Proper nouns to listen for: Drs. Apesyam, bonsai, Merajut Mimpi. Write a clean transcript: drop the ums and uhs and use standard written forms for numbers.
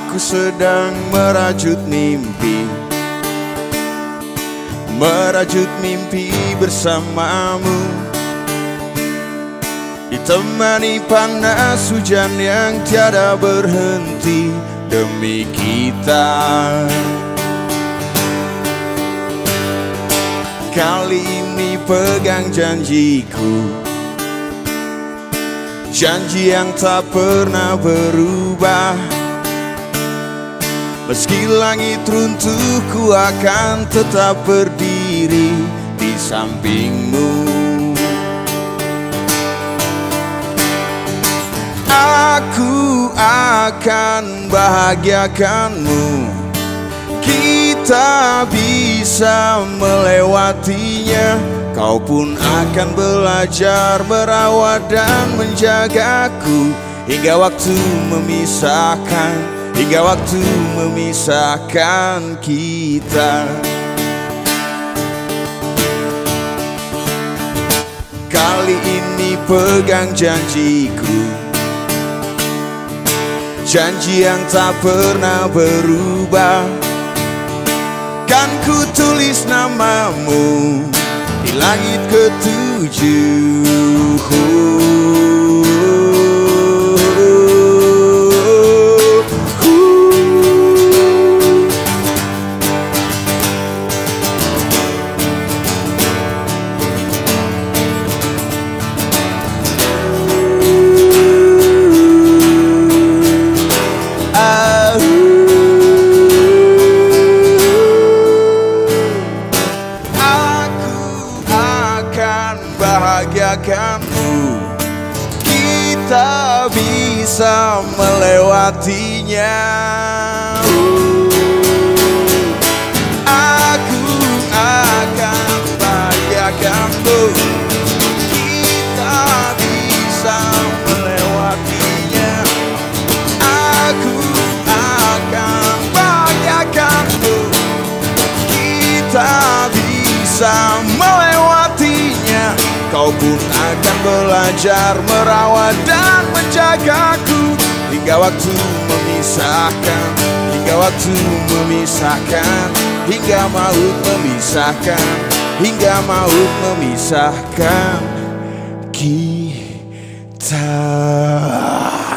Aku sedang merajut mimpi, merajut mimpi bersamamu, ditemani panas hujan yang tiada berhenti demi kita. Kali ini pegang janjiku, janji yang tak pernah berubah. Meski langit runtuh, ku akan tetap berdiri di sampingmu. Aku akan bahagiakanmu, kita bisa melewatinya. Kau pun akan belajar merawat dan menjagaku hingga waktu memisahkan kita. Kali ini pegang janjiku, janji yang tak pernah berubah. Kan ku tulis namamu di langit ketujuh. Bahagiakanmu, kita bisa melewatinya. Aku akan bahagiakanmu, kita bisa melewatinya. Aku akan bahagiakanmu, kita bisa melewatinya. Kau pun akan belajar merawat dan menjagaku hingga waktu memisahkan, hingga maut memisahkan kita.